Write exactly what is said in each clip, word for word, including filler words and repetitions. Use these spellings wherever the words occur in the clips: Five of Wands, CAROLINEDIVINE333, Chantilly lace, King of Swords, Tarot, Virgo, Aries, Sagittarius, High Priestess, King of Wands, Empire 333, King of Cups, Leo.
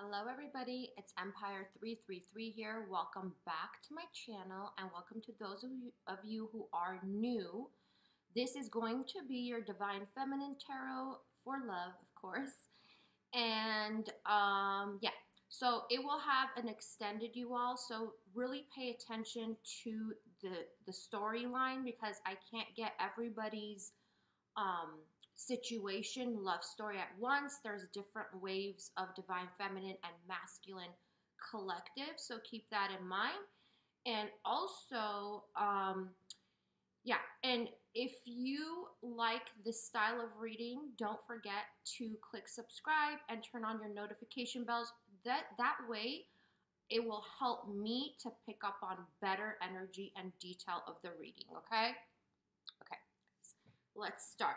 Hello everybody, it's Empire three three three here. Welcome back to my channel and welcome to those of you, of you who are new. This is going to be your Divine Feminine Tarot for love, of course. And um, yeah, so it will have an extended you all, so really pay attention to the, the storyline because I can't get everybody's um, situation, love story at once. There's different waves of divine feminine and masculine collective, so keep that in mind. And also um yeah, and if you like this style of reading, don't forget to click subscribe and turn on your notification bells. That that way it will help me to pick up on better energy and detail of the reading. Okay okay, let's start.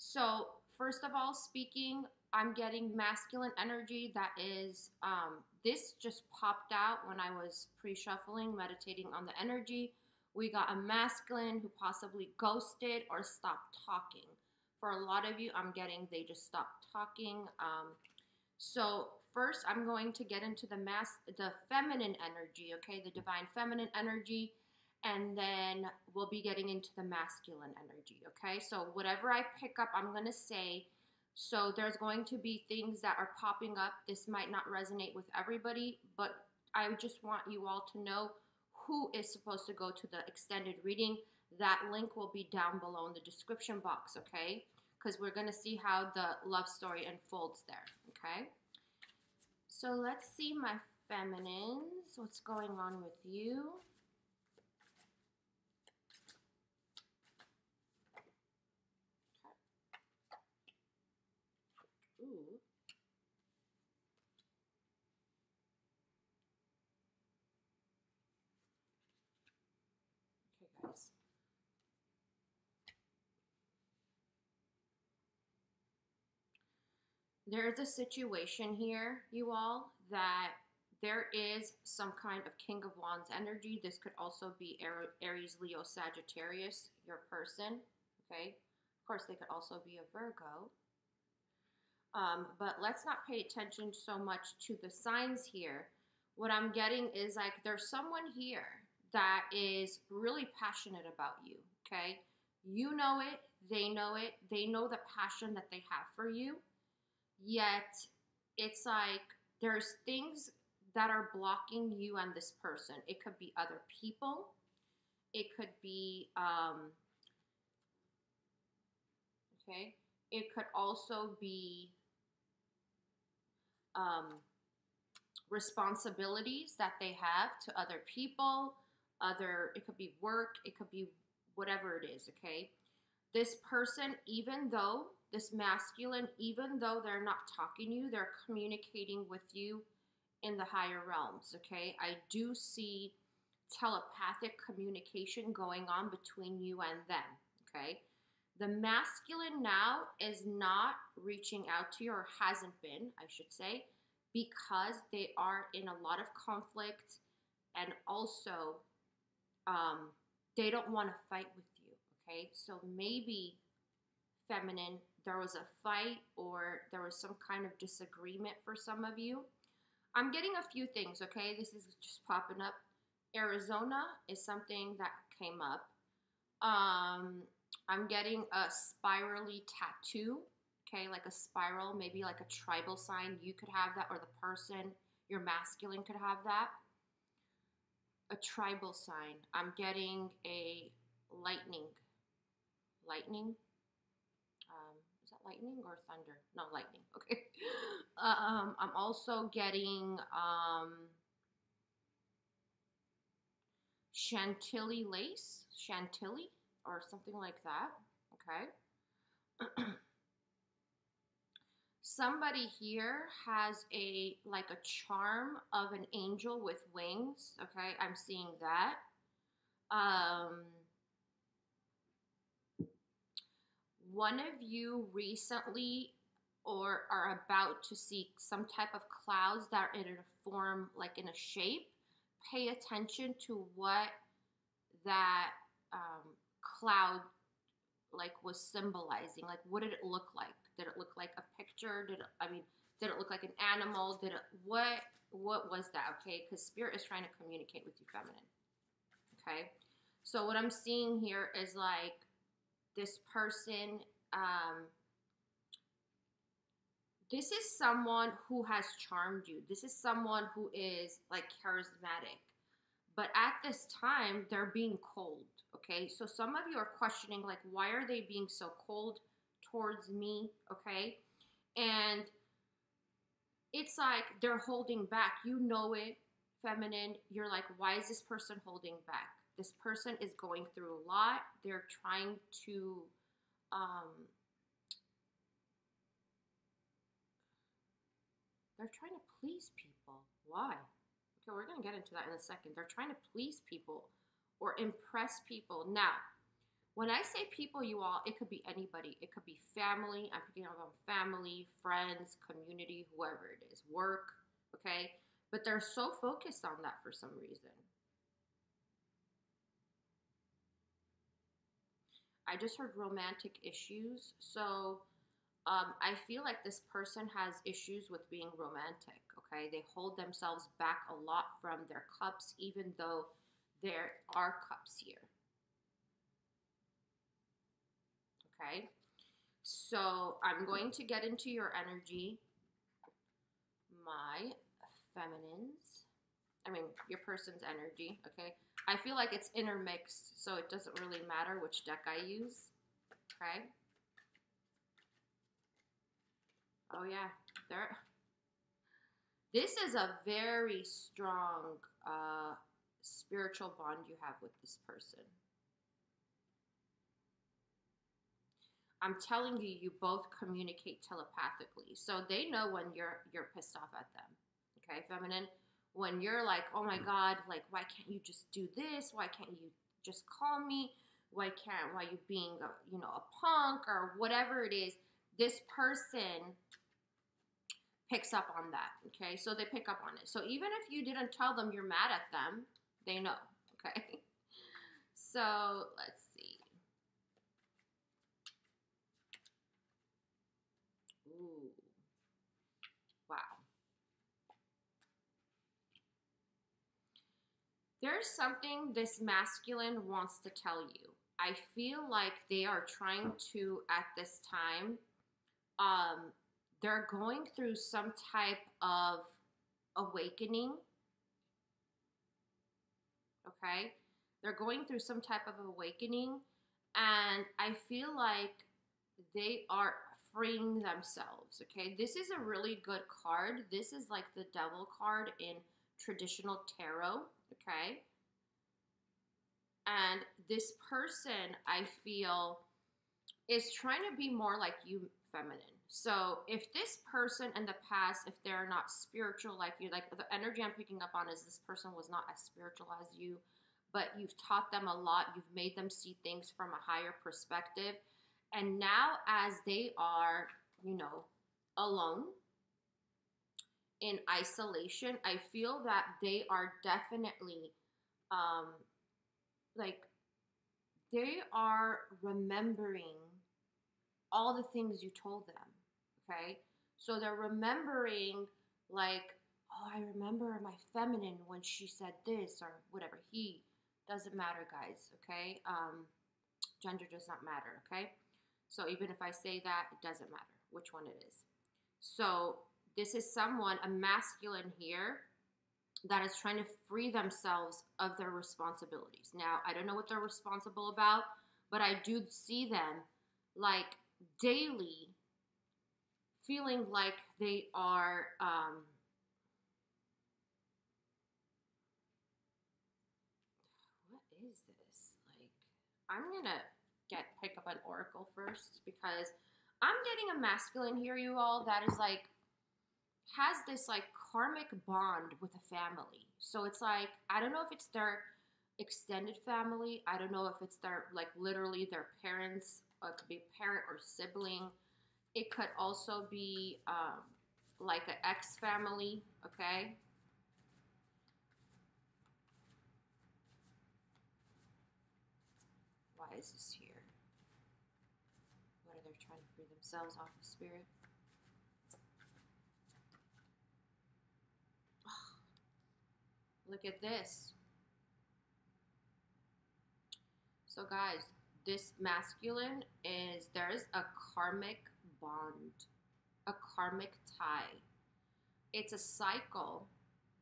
So first of all, speaking, I'm getting masculine energy. That is, um, this just popped out when I was pre-shuffling, meditating on the energy. We got a masculine who possibly ghosted or stopped talking. For a lot of you, I'm getting they just stopped talking. Um, so first, I'm going to get into the mas the feminine energy, okay, the divine feminine energy. And then we'll be getting into the masculine energy, okay? So whatever I pick up, I'm going to say. So there's going to be things that are popping up. This might not resonate with everybody, but I just want you all to know who is supposed to go to the extended reading. That link will be down below in the description box, okay? Because we're going to see how the love story unfolds there, okay? So let's see, my feminines, what's going on with you? Ooh. Okay, guys. There is a situation here, you all, that there is some kind of King of Wands energy. This could also be Aries, Leo, Sagittarius, your person, okay? Of course, they could also be a Virgo. Um, but let's not pay attention so much to the signs here. What I'm getting is like there's someone here that is really passionate about you, okay? You know it, they know it, they know the passion that they have for you, yet it's like there's things that are blocking you and this person. It could be other people, it could be, um, okay, it could also be Um, responsibilities that they have to other people, other, it could be work, it could be whatever it is, okay? This person, even though, this masculine, even though they're not talking to you, they're communicating with you in the higher realms, okay? I do see telepathic communication going on between you and them, okay? The masculine now is not reaching out to you, or hasn't been, I should say, because they are in a lot of conflict, and also um, they don't want to fight with you, okay? So maybe, feminine, there was a fight or there was some kind of disagreement for some of you. I'm getting a few things, okay? This is just popping up. Arizona is something that came up. Um... I'm getting a spirally tattoo, okay, like a spiral, maybe like a tribal sign. You could have that, or the person, your masculine could have that. A tribal sign. I'm getting a lightning. Lightning? Um, is that lightning or thunder? No, lightning. Okay. um, I'm also getting um, Chantilly lace. Chantilly? Or something like that, okay? Somebody here has a, like a charm of an angel with wings, okay? I'm seeing that. Um, one of you recently or are about to see some type of clouds that are in a form, like in a shape. Pay attention to what that, um, cloud like was symbolizing. Like, what did it look like? Did it look like a picture? Did it, I mean, did it look like like an animal? Did it, what, what was that, okay? Because Spirit is trying to communicate with you, feminine, okay? So what I'm seeing here is like this person, um, this is someone who has charmed you. This is someone who is like charismatic. But at this time, they're being cold, okay? So some of you are questioning, like, why are they being so cold towards me, okay? And it's like they're holding back. You know it, feminine. You're like, why is this person holding back? This person is going through a lot. They're trying to... Um, they're trying to please people. Why? So we're going to get into that in a second. They're trying to please people or impress people. Now, when I say people, you all, it could be anybody. It could be family. I'm picking up on family, friends, community, whoever it is, work, okay? But they're so focused on that for some reason. I just heard romantic issues. So um, I feel like this person has issues with being romantic. Okay, they hold themselves back a lot from their cups, even though there are cups here. Okay, so I'm going to get into your energy, my feminines. I mean, your person's energy, okay? I feel like it's intermixed, so it doesn't really matter which deck I use, okay? Oh, yeah, there. This is a very strong uh, spiritual bond you have with this person. I'm telling you, you both communicate telepathically. So they know when you're you're pissed off at them. Okay, feminine? When you're like, oh my God, like, why can't you just do this? Why can't you just call me? Why can't, why you being, a, you know, a punk or whatever it is? This person picks up on that, okay? So they pick up on it. So even if you didn't tell them you're mad at them, they know, okay? So let's see. Ooh, wow. There's something this masculine wants to tell you. I feel like they are trying to, at this time, um, they're going through some type of awakening, okay? They're going through some type of awakening, and I feel like they are freeing themselves, okay? This is a really good card. This is like the devil card in traditional tarot, okay? And this person, I feel, is trying to be more like you, feminine. So if this person in the past, if they're not spiritual like you, like the energy I'm picking up on is this person was not as spiritual as you, but you've taught them a lot, you've made them see things from a higher perspective. And now as they are, you know, alone in isolation, I feel that they are definitely um, like they are remembering all the things you told them, okay? So they're remembering, like, oh, I remember my feminine when she said this or whatever. He doesn't matter, guys, okay? Um, gender does not matter, okay? So even if I say that, it doesn't matter which one it is. So this is someone, a masculine here, that is trying to free themselves of their responsibilities. Now, I don't know what they're responsible about, but I do see them, like, daily feeling like they are um, what is this? Like, I'm gonna get pick up an oracle first because I'm getting a masculine here, you all, that is like has this like karmic bond with a family. So it's like, I don't know if it's their extended family, I don't know if it's their like literally their parents. It could be parent or sibling. It could also be um, like an ex-family, okay? Why is this here? What are they trying to free themselves off of, spirit? Look at this. So guys, this masculine is, there is a karmic bond, a karmic tie. It's a cycle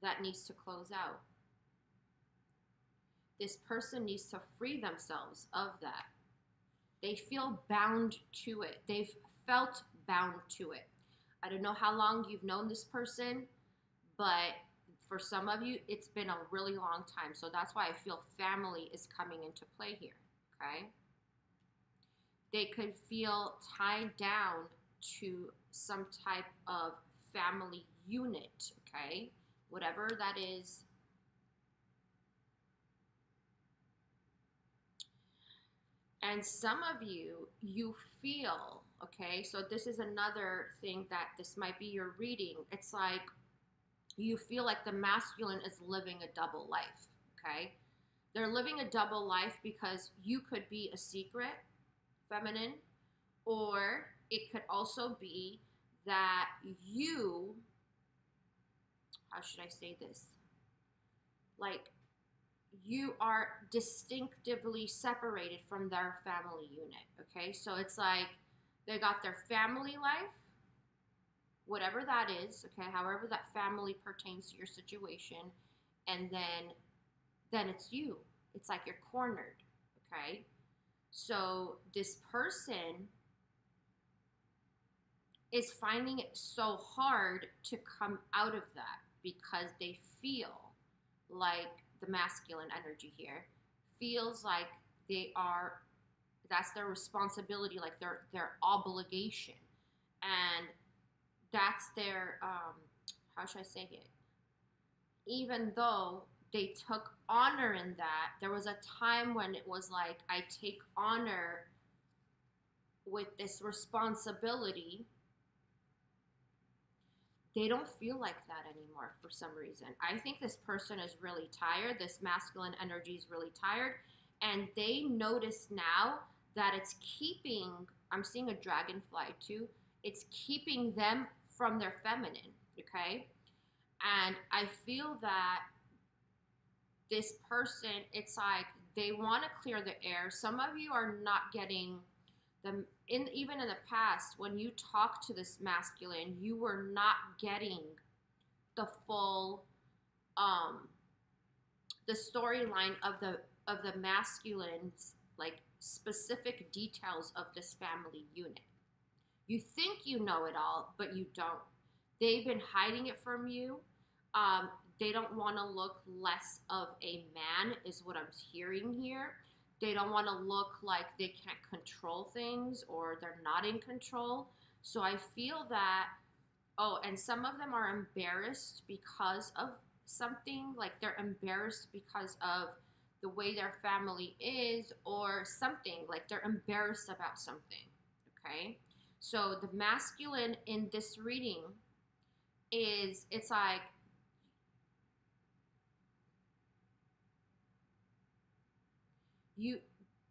that needs to close out. This person needs to free themselves of that. They feel bound to it. They've felt bound to it. I don't know how long you've known this person, but for some of you, it's been a really long time. So that's why I feel family is coming into play here, okay? They could feel tied down to some type of family unit, okay? Whatever that is. And some of you, you feel, okay, so this is another thing that this might be your reading. It's like you feel like the masculine is living a double life, okay? They're living a double life because you could be a secret feminine, or it could also be that you, how should I say this? Like, you are distinctively separated from their family unit, okay? So it's like they got their family life, whatever that is, okay, however that family pertains to your situation, and then then it's you. It's like you're cornered, okay? So this person is finding it so hard to come out of that because they feel like the masculine energy here feels like they are, that's their responsibility, like their their obligation, and that's their um how should I say it? Even though they took honor in that, there was a time when it was like, I take honor with this responsibility. They don't feel like that anymore for some reason. I think this person is really tired. This masculine energy is really tired. And they notice now that it's keeping, I'm seeing a dragonfly too, it's keeping them from their feminine, okay? And I feel that this person, it's like they want to clear the air. Some of you are not getting... The, in, even in the past, when you talk to this masculine, you were not getting the full, um, the storyline of the of the masculine's, like, specific details of this family unit. You think you know it all, but you don't. They've been hiding it from you. Um, they don't want to look less of a man, is what I'm hearing here. They don't want to look like they can't control things or they're not in control. So I feel that, oh, and some of them are embarrassed because of something. Like they're embarrassed because of the way their family is or something. Like they're embarrassed about something, okay? So the masculine in this reading is, it's like, You,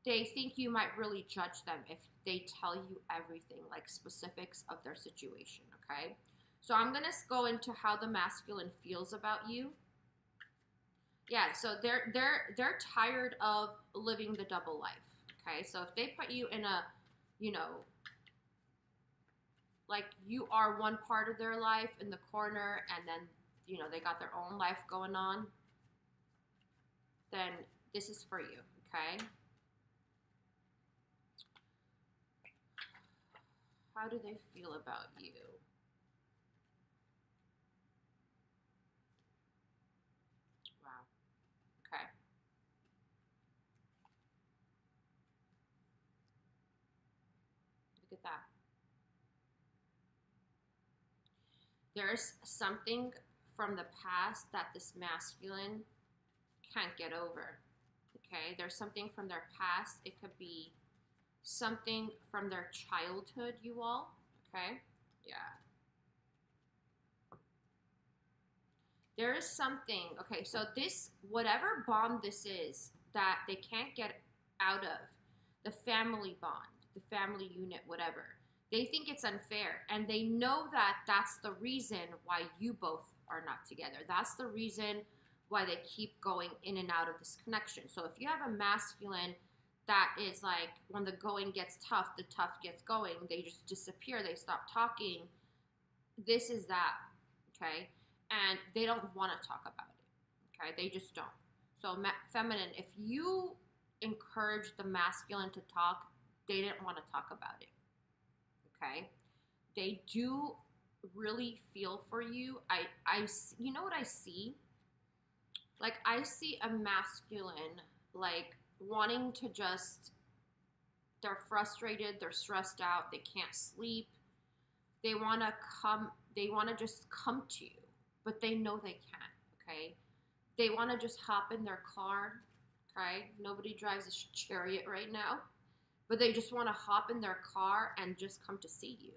they think you might really judge them if they tell you everything, like specifics of their situation, okay? So I'm going to go into how the masculine feels about you. Yeah, so they're, they're, they're tired of living the double life, okay? So if they put you in a, you know, like you are one part of their life in the corner and then, you know, they got their own life going on, then this is for you. Okay. How do they feel about you? Wow. Okay. Look at that. There's something from the past that this masculine can't get over. Okay, there's something from their past. It could be something from their childhood, you all. Okay, yeah. There is something, okay, so this, whatever bond this is that they can't get out of, the family bond, the family unit, whatever, they think it's unfair. And they know that that's the reason why you both are not together. That's the reason why they keep going in and out of this connection. So if you have a masculine that is like, when the going gets tough, the tough gets going, they just disappear, they stop talking, this is that, okay? And they don't want to talk about it, okay? They just don't. So feminine, if you encourage the masculine to talk, they didn't want to talk about it, okay? They do really feel for you. I, I, you know what I see? Like, I see a masculine, like, wanting to just, they're frustrated, they're stressed out, they can't sleep. They want to come, they want to just come to you, but they know they can't, okay? They want to just hop in their car, okay? Nobody drives a chariot right now, but they just want to hop in their car and just come to see you.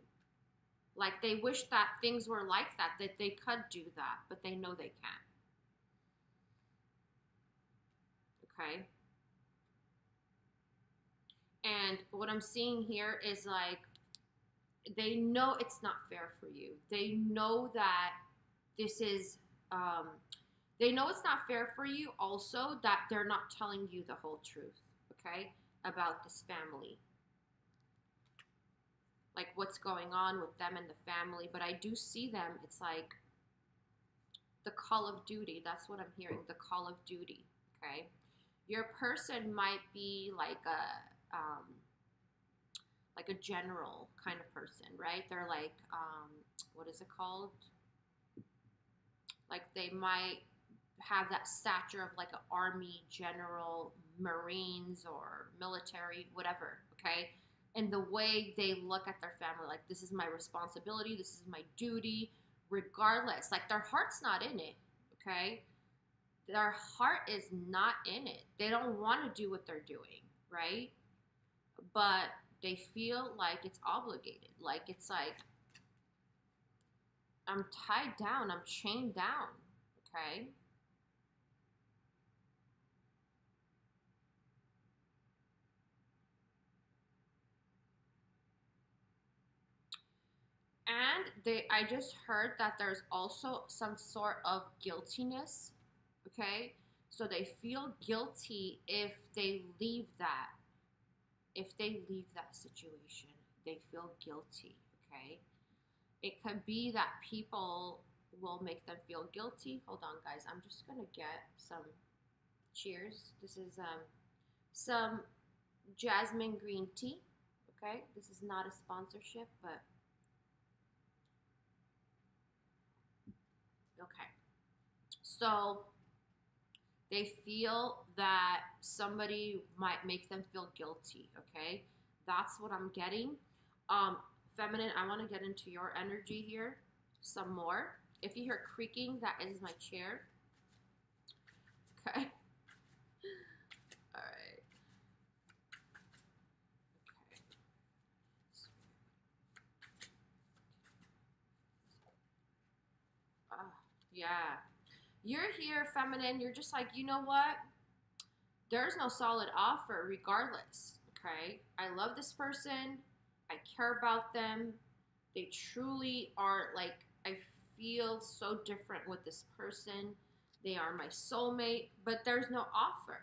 Like, they wish that things were like that, that they could do that, but they know they can't. Okay. And what I'm seeing here is, like, they know it's not fair for you. They know that this is, um, they know it's not fair for you also that they're not telling you the whole truth, okay, about this family. Like, what's going on with them and the family. But I do see them, it's like the call of duty. That's what I'm hearing, the call of duty. Okay, your person might be like a um, like a general kind of person, right? They're like, um, what is it called? Like, they might have that stature of like an army general, Marines, or military, whatever. Okay, and the way they look at their family, like, this is my responsibility, this is my duty, regardless. Like, their heart's not in it. Okay. Their heart is not in it. They don't want to do what they're doing, right? But they feel like it's obligated. Like, it's like, I'm tied down, I'm chained down, okay? And they, I just heard that there's also some sort of guiltiness. Okay, so they feel guilty if they leave that, if they leave that situation, they feel guilty, okay? It could be that people will make them feel guilty. Hold on, guys, I'm just going to get some cheers. This is um, some jasmine green tea, okay? This is not a sponsorship, but okay. So they feel that somebody might make them feel guilty, okay? That's what I'm getting. Um, feminine, I want to get into your energy here some more. If you hear creaking, that is my chair. Okay. All right. Okay. Oh, yeah. You're here, feminine, you're just like, you know what? There's no solid offer regardless, okay? I love this person. I care about them. They truly are, like, I feel so different with this person. They are my soulmate, but there's no offer.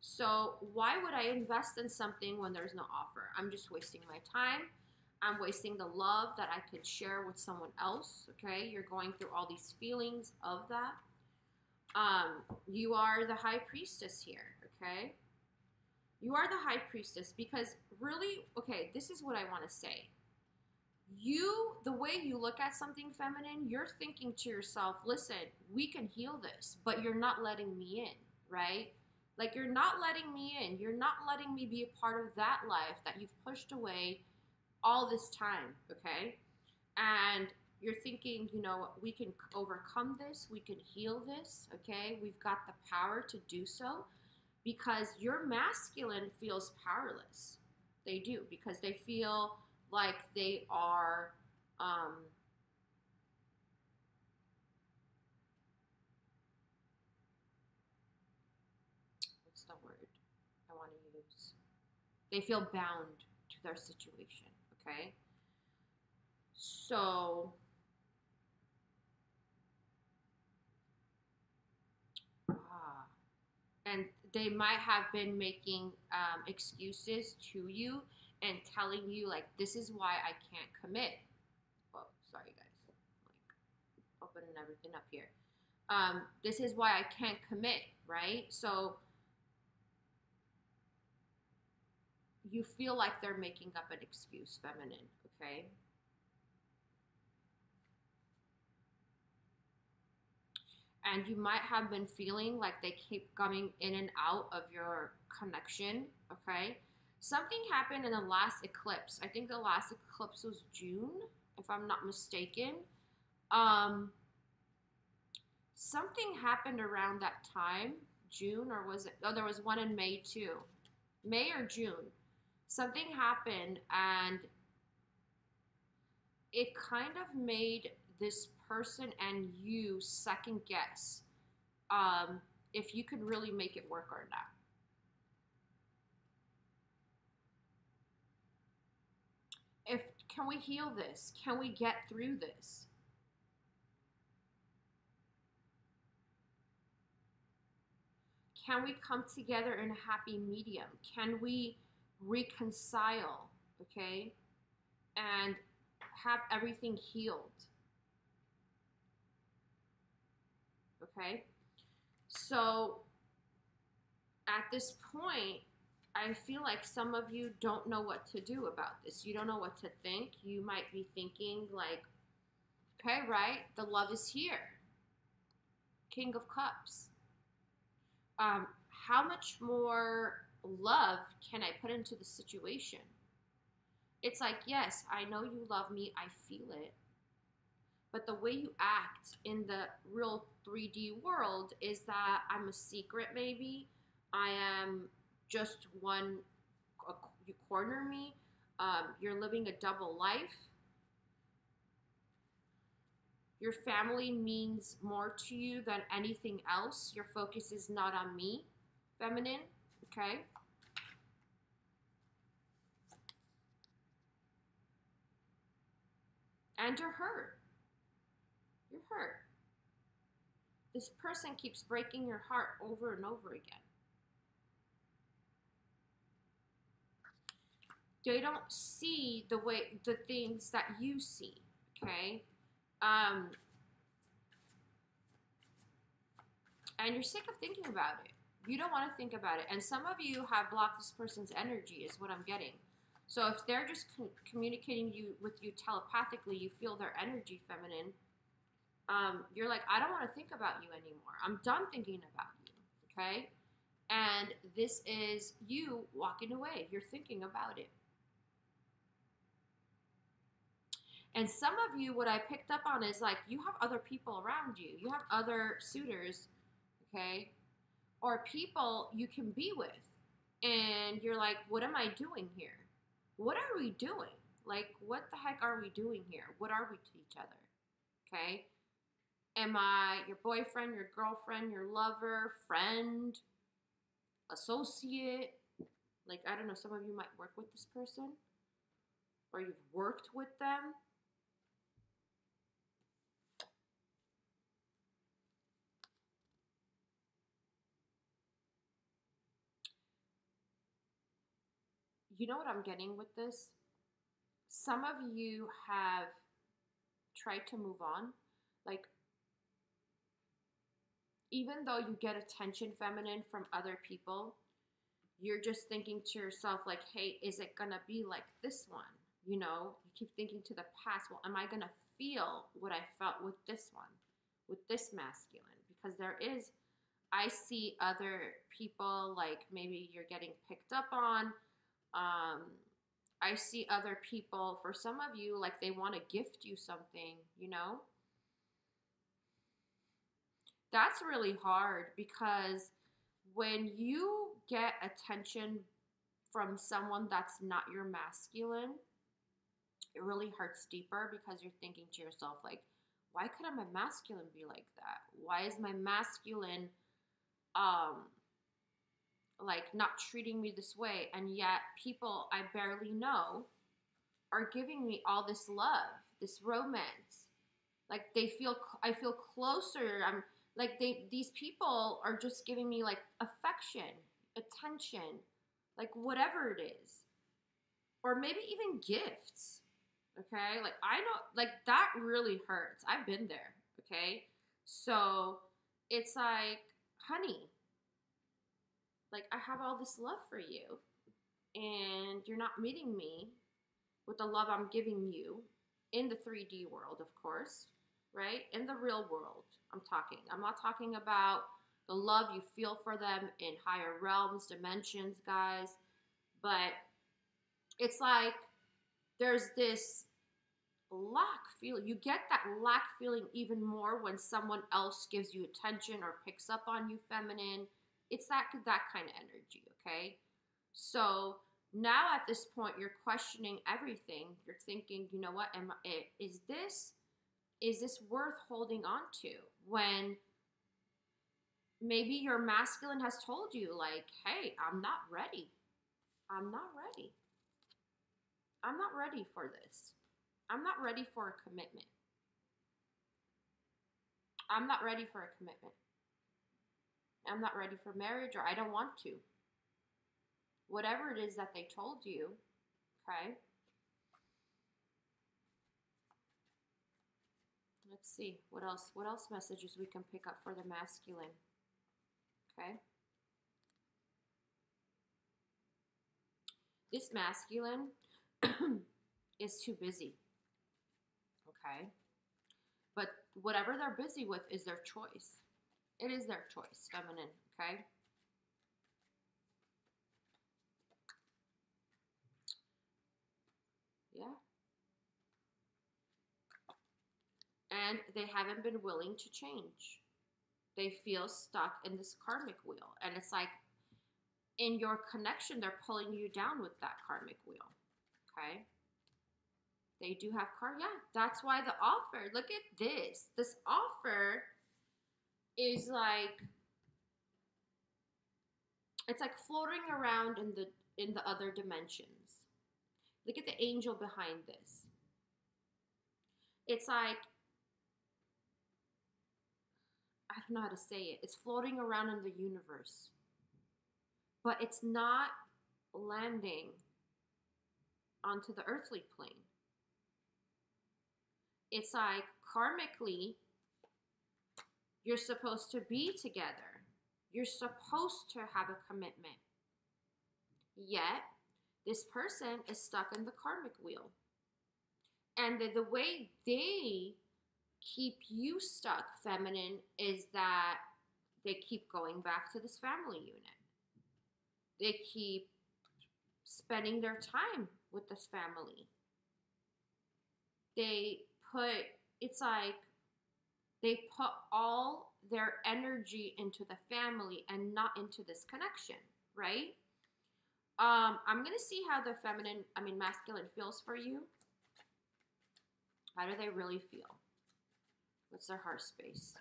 So why would I invest in something when there's no offer? I'm just wasting my time. I'm wasting the love that I could share with someone else, okay? You're going through all these feelings of that. Um, you are the High Priestess here, okay? You are the High Priestess because really, okay, this is what I want to say. You, the way you look at something, feminine, you're thinking to yourself, listen, we can heal this, but you're not letting me in, right? Like, you're not letting me in. You're not letting me be a part of that life that you've pushed away all this time, okay? And you're thinking, you know, we can overcome this, we can heal this, okay? We've got the power to do so because your masculine feels powerless. They do, because they feel like they are, um, what's the word I want to use? They feel bound to their situation, okay? So and they might have been making um, excuses to you and telling you, like, this is why I can't commit. Oh, sorry guys, like opening everything up here. Um, this is why I can't commit, right? So you feel like they're making up an excuse, feminine, okay? And you might have been feeling like they keep coming in and out of your connection, okay? Something happened in the last eclipse. I think the last eclipse was June, if I'm not mistaken. Um, something happened around that time, June, or was it? Oh, there was one in May too. May or June. Something happened and it kind of made this person and you second guess um, if you could really make it work or not. If, can we heal this? Can we get through this? Can we come together in a happy medium? Can we reconcile, okay? And have everything healed. Okay, so at this point, I feel like some of you don't know what to do about this. You don't know what to think. You might be thinking like, okay, right, the love is here. King of Cups. Um, how much more love can I put into the situation? It's like, yes, I know you love me. I feel it. But the way you act in the real three D world is that I'm a secret, maybe. I am just one, you corner me. Um, you're living a double life. Your family means more to you than anything else. Your focus is not on me, feminine, okay? And you're hurt. You're hurt. This person keeps breaking your heart over and over again. They don't see the way, the things that you see, okay? Um, and you're sick of thinking about it. You don't want to think about it. And some of you have blocked this person's energy is what I'm getting. So if they're just communicating you with you telepathically, you feel their energy, feminine. Um, you're like, I don't want to think about you anymore. I'm done thinking about you, okay? And this is you walking away. You're thinking about it. And some of you, what I picked up on is like, you have other people around you. You have other suitors, okay? Or people you can be with. And you're like, what am I doing here? What are we doing? Like, what the heck are we doing here? What are we to each other, okay? Am I your boyfriend, your girlfriend, your lover, friend, associate? Like, I don't know, some of you might work with this person or you've worked with them. You know what I'm getting with this? Some of you have tried to move on, like, even though you get attention, feminine, from other people, you're just thinking to yourself, like, hey, is it gonna be like this one? You know, you keep thinking to the past, well, am I gonna feel what I felt with this one, with this masculine? Because there is, I see other people, like maybe you're getting picked up on. Um, I see other people, for some of you, like they wanna gift you something, you know? That's really hard because when you get attention from someone that's not your masculine, it really hurts deeper because you're thinking to yourself, like, why couldn't my masculine be like that? Why is my masculine, um, like, not treating me this way? And yet people I barely know are giving me all this love, this romance. Like, they feel, I feel closer, I'm Like they, these people are just giving me like affection, attention, like whatever it is. Or maybe even gifts, okay? Like I don't, like that really hurts. I've been there, okay? So it's like, honey, like I have all this love for you and you're not meeting me with the love I'm giving you in the three D world, of course, right? In the real world, I'm talking. I'm not talking about the love you feel for them in higher realms, dimensions, guys, but it's like there's this lack feeling. You get that lack feeling even more when someone else gives you attention or picks up on you, feminine. It's that, that kind of energy, okay? So now at this point, you're questioning everything. You're thinking, you know what, am I, is this, is this worth holding on to? When maybe your masculine has told you, like, hey, I'm not ready. I'm not ready. I'm not ready for this. I'm not ready for a commitment. I'm not ready for a commitment. I'm not ready for marriage, or I don't want to. Whatever it is that they told you, okay? Let's see, what else? What else messages we can pick up for the masculine, okay? This masculine is too busy, okay? But whatever they're busy with is their choice. It is their choice, feminine, okay? Yeah. And they haven't been willing to change. They feel stuck in this karmic wheel. And it's like, in your connection, they're pulling you down with that karmic wheel, okay? They do have karma. Yeah, that's why the offer. Look at this. This offer is like, it's like floating around in the in the other dimensions. Look at the angel behind this. It's like, I don't know how to say it. It's floating around in the universe, but it's not landing onto the earthly plane. It's like karmically, you're supposed to be together. You're supposed to have a commitment. Yet, this person is stuck in the karmic wheel. And the, the way they keep you stuck, feminine, is that they keep going back to this family unit. They keep spending their time with this family. They put, it's like, they put all their energy into the family and not into this connection, right? Um, I'm going to see how the feminine, I mean masculine feels for you. How do they really feel? What's their heart space?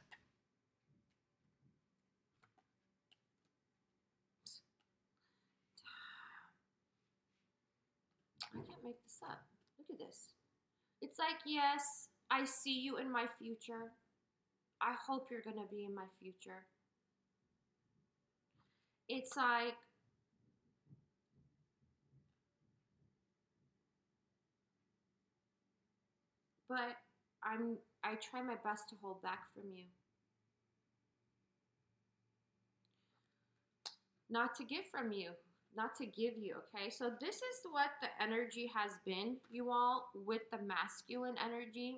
I can't make this up. Look at this. It's like, yes, I see you in my future. I hope you're going to be in my future. It's like, but I'm, I try my best to hold back from you. Not to give from you, not to give you, okay? So this is what the energy has been, you all, with the masculine energy.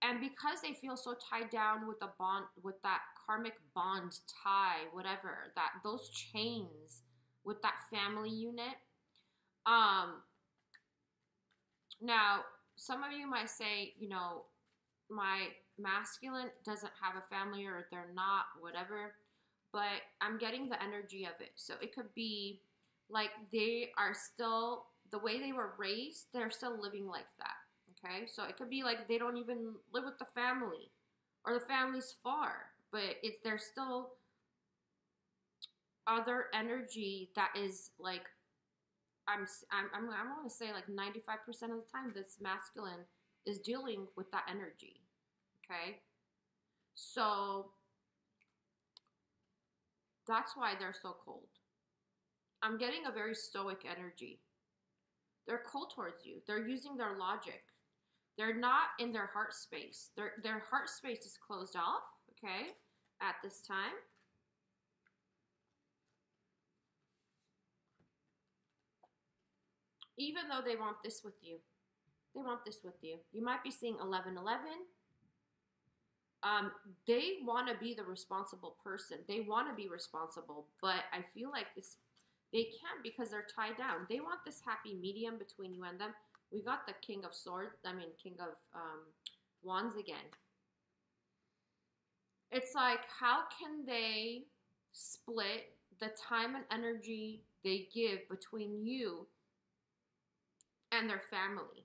And because they feel so tied down with the bond, with that karmic bond tie, whatever, that those chains with that family unit. Um, now, some of you might say, you know, my masculine doesn't have a family, or they're not, whatever. But I'm getting the energy of it. So it could be like they are still, the way they were raised, they're still living like that. Okay, so it could be like they don't even live with the family, or the family's far, but it's, there's still other energy that is like, I'm, I'm, I'm, I'm going to say like ninety-five percent of the time this masculine is dealing with that energy, okay? So That's why they're so cold. I'm getting a very stoic energy. They're cold towards you. They're using their logic. They're not in their heart space. Their, their heart space is closed off, okay, at this time. Even though they want this with you. They want this with you. You might be seeing eleven eleven. Um, they want to be the responsible person. They want to be responsible, but I feel like it's, they can't because they're tied down. They want this happy medium between you and them. We got the King of Swords, I mean, King of um, Wands again. It's like, how can they split the time and energy they give between you and their family?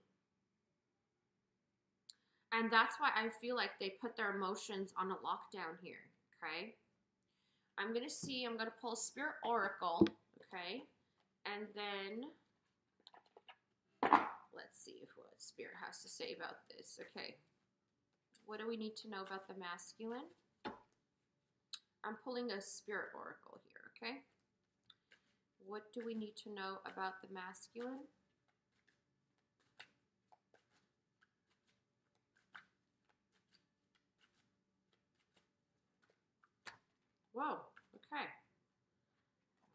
And that's why I feel like they put their emotions on a lockdown here, okay? I'm going to see, I'm going to pull Spirit Oracle, okay? And then, let's see what Spirit has to say about this, okay? What do we need to know about the masculine? I'm pulling a Spirit Oracle here, okay? What do we need to know about the masculine? Whoa, okay.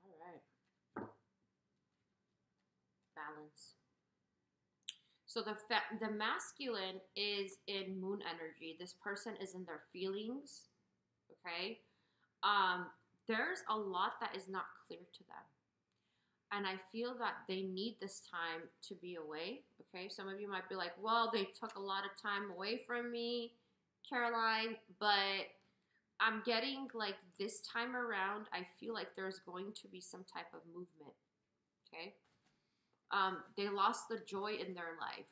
All right. Balance. So the the masculine is in moon energy. This person is in their feelings, okay? Um, there's a lot that is not clear to them. And I feel that they need this time to be away, okay? Some of you might be like, well, they took a lot of time away from me, Caroline, but I'm getting, like, this time around, I feel like there's going to be some type of movement, okay? Um, they lost the joy in their life.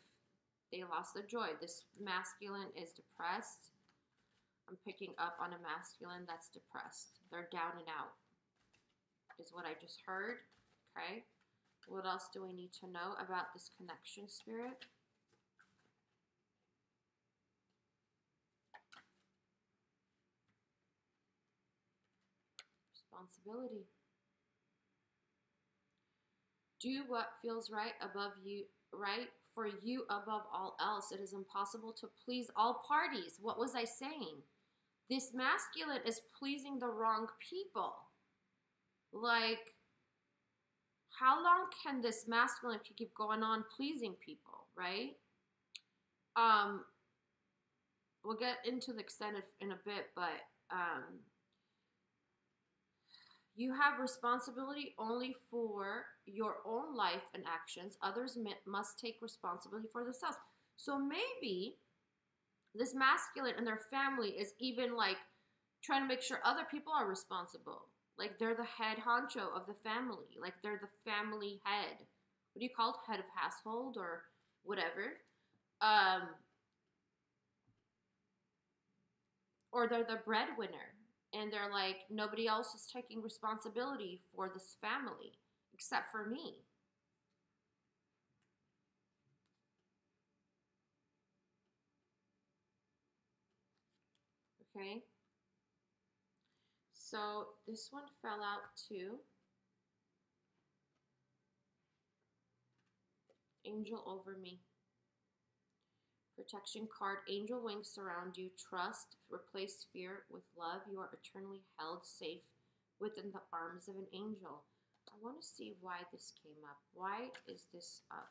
They lost the joy. This masculine is depressed. I'm picking up on a masculine that's depressed. They're down and out is what I just heard, okay? What else do we need to know about this connection, Spirit? Responsibility. Do what feels right above you, right for you above all else. It is impossible to please all parties. What was I saying? This masculine is pleasing the wrong people. Like, how long can this masculine keep going on pleasing people, right? Um, we'll get into the extent of, in a bit, but um, you have responsibility only for your own life and actions. Others must take responsibility for themselves. So maybe this masculine and their family is even like trying to make sure other people are responsible. Like they're the head honcho of the family. Like they're the family head. What do you call it? Head of household or whatever. Um, or they're the breadwinner. And they're like, nobody else is taking responsibility for this family except for me. Okay. So this one fell out too. Angel over me. Protection card, angel wings surround you. Trust, replace fear with love. You are eternally held safe within the arms of an angel. I want to see why this came up. Why is this up?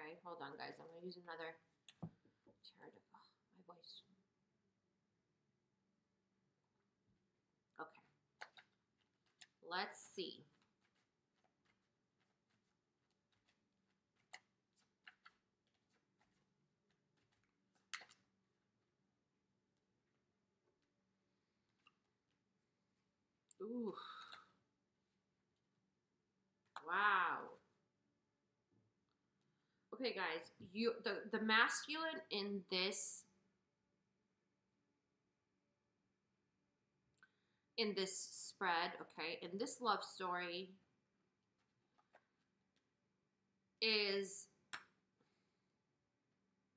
Okay, hold on, guys. I'm going to use another tarot. Oh, my voice. Okay. Let's see. Ooh. Wow. Okay, guys, you the, the masculine in this in this spread, okay, in this love story is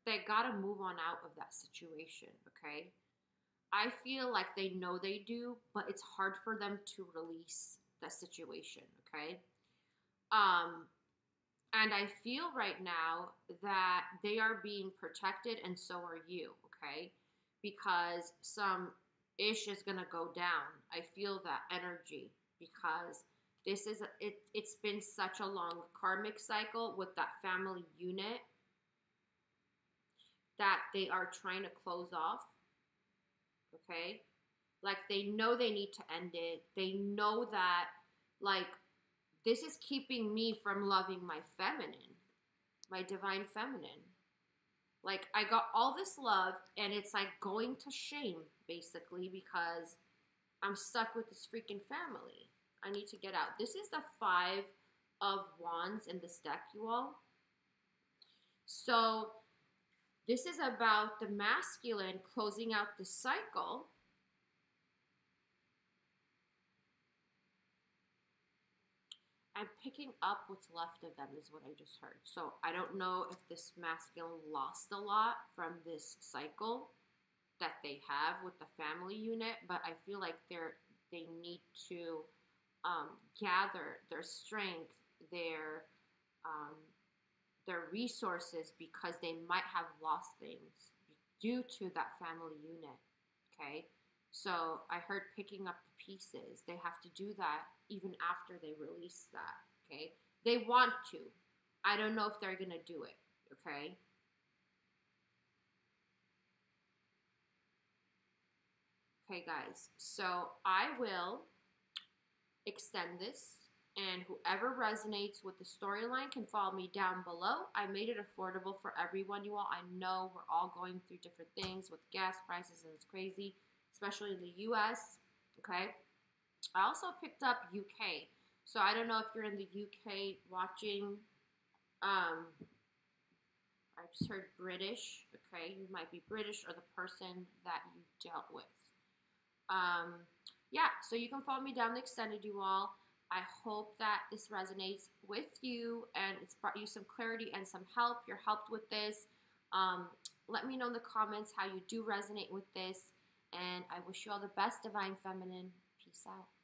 they gotta move on out of that situation, okay? I feel like they know they do, but it's hard for them to release that situation, okay? Um, and I feel right now that they are being protected, and so are you, okay? Because some ish is going to go down. I feel that energy because this is, it, it's been such a long karmic cycle with that family unit that they are trying to close off, okay? Like, they know they need to end it. They know that, like, this is keeping me from loving my feminine, my divine feminine. Like, I got all this love, and it's, like, going to shame, basically, because I'm stuck with this freaking family. I need to get out. This is the Five of Wands in this deck, you all. So, this is about the masculine closing out the cycle. I'm picking up what's left of them is what I just heard. So I don't know if this masculine lost a lot from this cycle that they have with the family unit, but I feel like they're, they need to um, gather their strength, their, um, their resources, because they might have lost things due to that family unit, okay? So I heard picking up the pieces. They have to do that even after they release that, okay? They want to. I don't know if they're going to do it, okay? Okay, guys. So I will extend this, and whoever resonates with the storyline can follow me down below. I made it affordable for everyone, you all. I know we're all going through different things with gas prices, and it's crazy, especially in the U S, okay? I also picked up U K, so I don't know if you're in the U K watching. Um, I just heard British, okay? You might be British or the person that you dealt with. Um, yeah, so you can follow me down the extended, you all. I hope that this resonates with you and it's brought you some clarity and some help. You're helped with this. Um, let me know in the comments how you do resonate with this. And I wish you all the best, Divine Feminine. Peace out.